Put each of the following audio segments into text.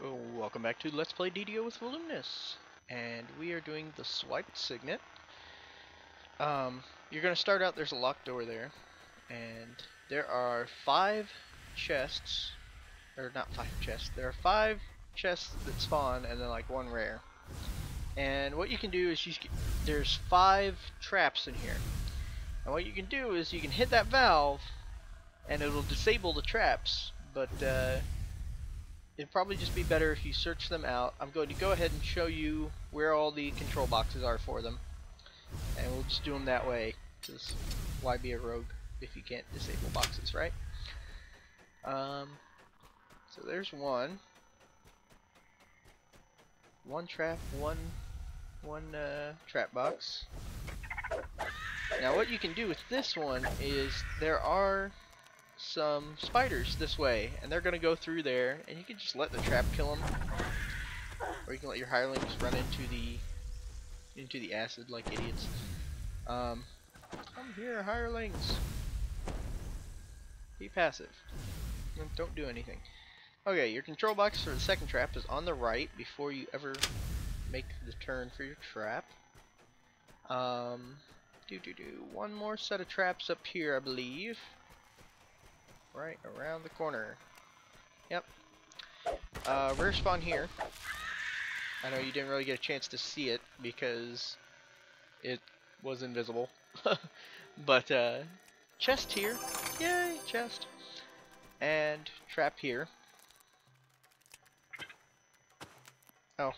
Welcome back to Let's Play DDO with Velluminous, and we are doing The Swiped Signet. You're going to start out, there's a locked door there, and there are five chests that spawn, and then like one rare. And what you can do is, there's five traps in here, and what you can do is you can hit that valve and it'll disable the traps, but it'd probably just be better if you search them out. I'm going to go ahead and show you where all the control boxes are for them, and we'll just do them that way, because why be a rogue if you can't disable boxes, right? So there's one trap box. Now what you can do with this one is there are some spiders this way, and they're gonna go through there, and you can just let the trap kill them, or you can let your hirelings run into the acid like idiots. Come here, hirelings. Be passive. Don't do anything. Okay, your control box for the second trap is on the right before you ever make the turn for your trap. One more set of traps up here, I believe. Right around the corner. Yep. Rare spawn here. I know you didn't really get a chance to see it because it was invisible. But chest here. Yay, chest. And trap here. Oh.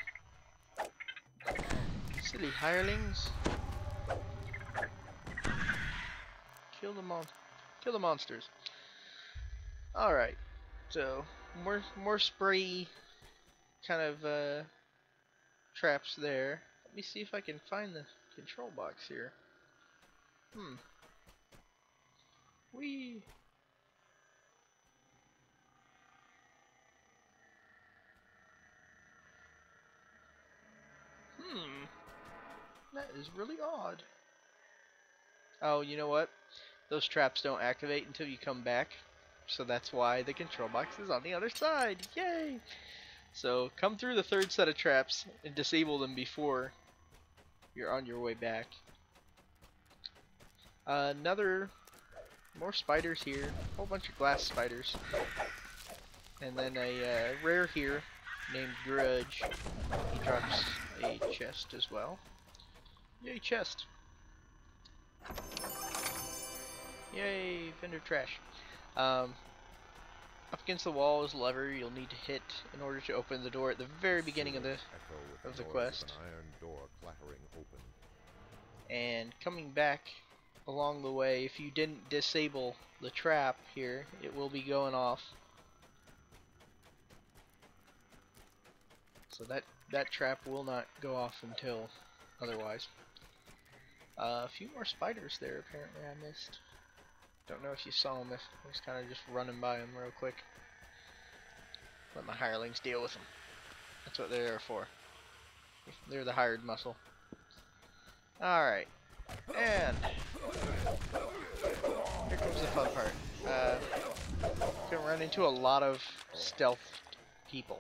Silly hirelings. Kill the monsters. Alright. So, more spray kind of traps there. Let me see if I can find the control box here. Whee! That is really odd. Oh, you know what? Those traps don't activate until you come back. So that's why the control box is on the other side. Yay! So come through the third set of traps and disable them before you're on your way back. More spiders here. A whole bunch of glass spiders. And then a rare here named Grudge. He drops a chest as well. Yay, chest! Yay, vendor trash. Up against the wall is a lever you'll need to hit in order to open the door at the very beginning of the quest. And coming back along the way, if you didn't disable the trap here, it will be going off. So that trap will not go off until otherwise. A few more spiders there apparently I missed. Don't know if you saw them. I was kind of just running by them real quick. Let my hirelings deal with them. That's what they're there for. They're the hired muscle. Alright. And here comes the fun part. You're gonna run into a lot of stealth people.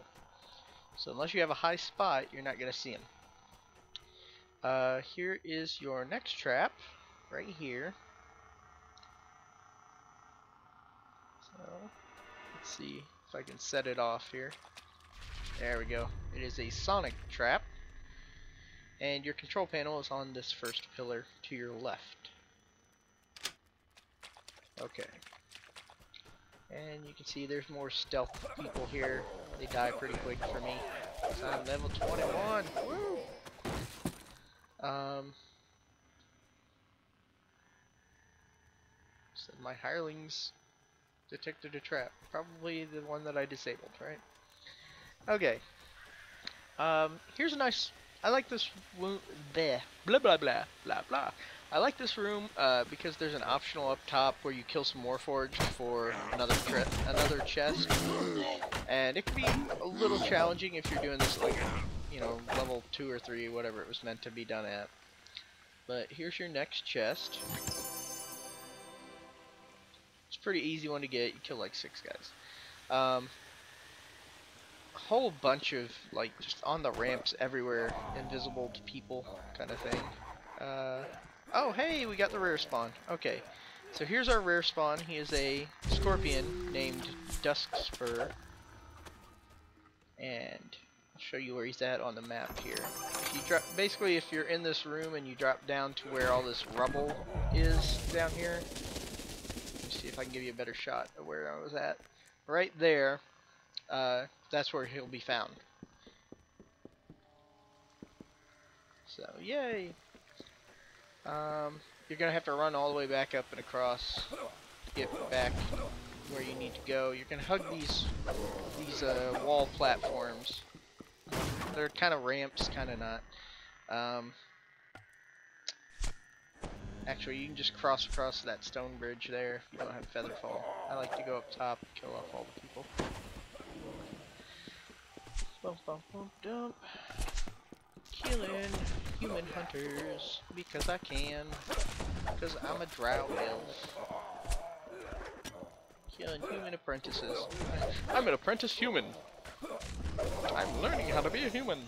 So unless you have a high spot, you're not gonna see them. Here is your next trap. Right here. Let's see if I can set it off here. There we go. It is a sonic trap, and your control panel is on this first pillar to your left. Okay, and you can see there's more stealth people here. They die pretty quick for me. I'm level 21. Woo! So my hirelings detected a trap, probably the one that I disabled, right? Okay. Here's a nice. I like this room. I like this room because there's an optional up top where you kill some Warforged for another chest, and it can be a little challenging if you're doing this like, you know, level 2 or 3, whatever it was meant to be done at. But here's your next chest. Pretty easy one to get. You kill like 6 guys. whole bunch of, like, just on the ramps everywhere, invisible to people kind of thing. Oh, hey, we got the rare spawn. Okay, so here's our rare spawn. He is a scorpion named Duskspur. And I'll show you where he's at on the map here. If you drop, basically, if you're in this room and you drop down to where all this rubble is down here, let me see if I can give you a better shot of where I was at. Right there, that's where he'll be found. So, yay! You're gonna have to run all the way back up and across to get back where you need to go. You're gonna hug these wall platforms. They're kind of ramps, kind of not. Actually, you can just cross across that stone bridge there if you don't have Featherfall. I like to go up top and kill off all the people. Bump, bump, bump, dump. Killing human hunters because I can. Because I'm a drow elf. Killing human apprentices. I'm an apprentice human. I'm learning how to be a human.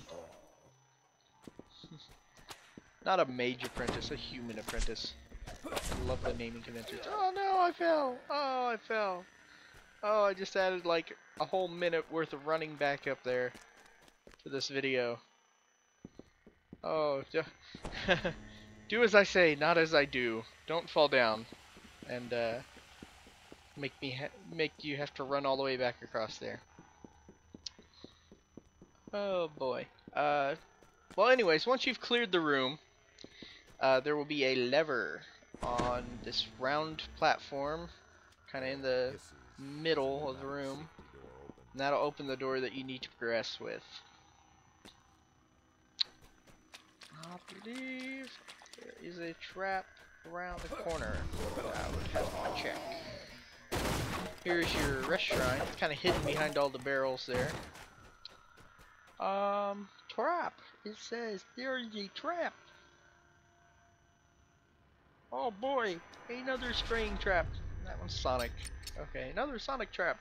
Not a mage apprentice, a human apprentice. I love the naming conventions. Oh no, I fell! Oh, I fell! Oh, I just added like a whole minute worth of running back up there to this video. Oh, do as I say, not as I do. Don't fall down and make you have to run all the way back across there. Oh boy. Well, anyways, once you've cleared the room, there will be a lever on this round platform, kind of in the middle of the room, and that'll open the door that you need to progress with. I believe there is a trap around the corner that I would have to check. Here's your rest shrine. It's kind of hidden behind all the barrels there. Trap. It says there is a trap. Oh boy, another string trap. That one's Sonic. Okay, another Sonic trap.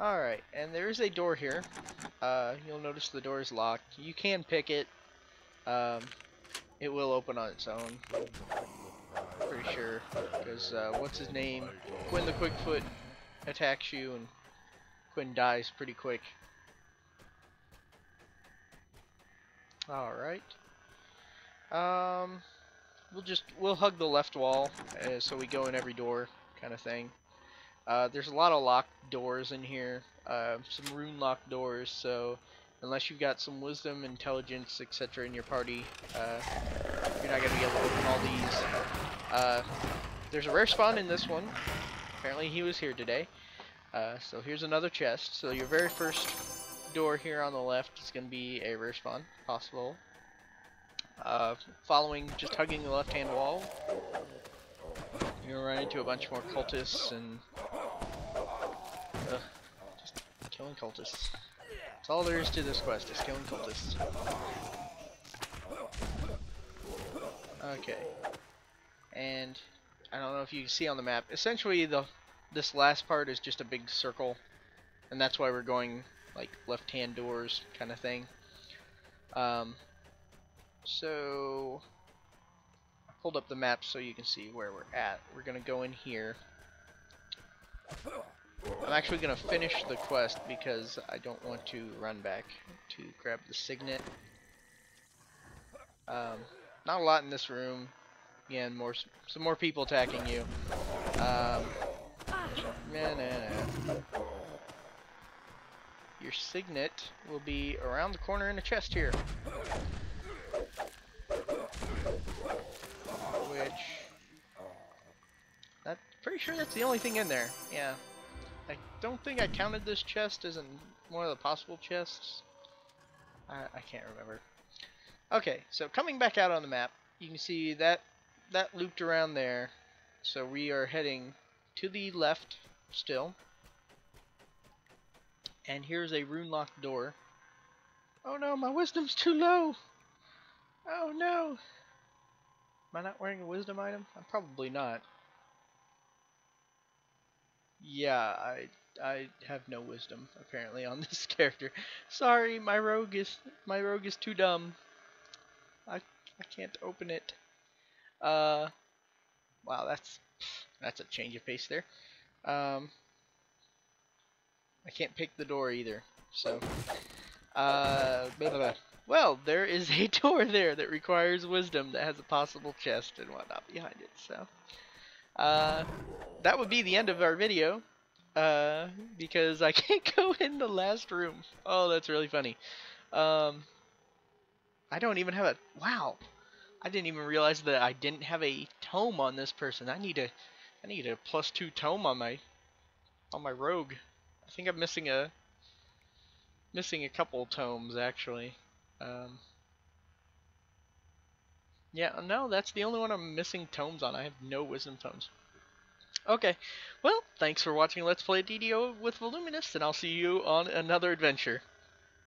Alright, and there is a door here. You'll notice the door is locked. You can pick it. It will open on its own. Pretty sure, because what's his name? Quinn the Quickfoot attacks you, and Quinn dies pretty quick. Alright. We'll hug the left wall, so we go in every door, kind of thing. There's a lot of locked doors in here, some rune locked doors, so unless you've got some wisdom, intelligence, etc. in your party, you're not going to be able to open all these. There's a rare spawn in this one. Apparently he was here today. So here's another chest. So your very first door here on the left is going to be a rare spawn, possible. Following, just hugging the left-hand wall, you're going to run into a bunch more cultists and just killing cultists. That's all there is to this quest, is killing cultists. Okay. And I don't know if you can see on the map, essentially this last part is just a big circle, and that's why we're going like left-hand doors kind of thing. So I pulled up the map so you can see where we're at. We're gonna go in here. I'm actually gonna finish the quest because I don't want to run back to grab the signet. Not a lot in this room. Again, some more people attacking you. Your signet will be around the corner in a chest here. That's pretty sure that's the only thing in there. Yeah, I don't think I counted this chest as one of the possible chests. I can't remember. Okay, so coming back out on the map, you can see that looped around there. So we are heading to the left still, and here's a rune locked door. Oh no, my wisdom's too low. Oh no. Am I not wearing a wisdom item? I'm probably not. Yeah, I I have no wisdom apparently on this character. Sorry, my rogue is too dumb. I can't open it. Wow, that's a change of pace there. I can't pick the door either. So blah, blah, blah. Well, there is a door there that requires wisdom that has a possible chest and whatnot behind it. So that would be the end of our video because I can't go in the last room. Oh, that's really funny. I don't even have a... Wow. I didn't even realize that I didn't have a tome on this person. I need a +2 tome on my rogue. I think I'm missing a couple tomes actually. Yeah, no, that's the only one I'm missing tomes on. I have no wisdom tomes. Okay. Well, thanks for watching Let's Play DDO with Velluminous, and I'll see you on another adventure.